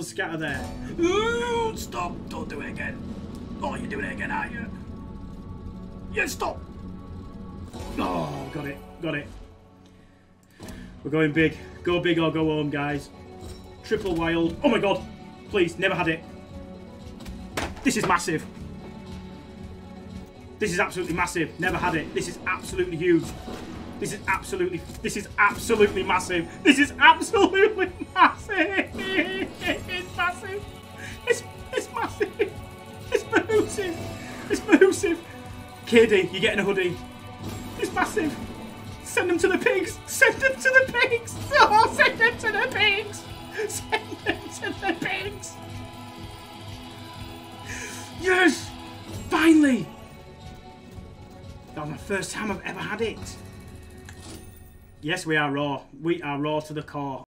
Scatter there. Ooh, stop! Don't do it again. Oh, you're doing it again, aren't you? Yeah, stop! Oh, got it. Got it. We're going big. Go big or go home, guys. Triple wild. Oh my god. Please, never had it. This is massive. This is absolutely massive. Never had it. This is absolutely huge. This is absolutely massive. This is absolutely massive. It's massive. It's massive. It's massive. It's massive. KD, you're getting a hoodie. It's massive. Send them to the pigs. Send them to the pigs. Oh, send them to the pigs. Send them to the pigs. Yes. Finally. That was my first time I've ever had it. Yes, we are raw. We are raw to the core.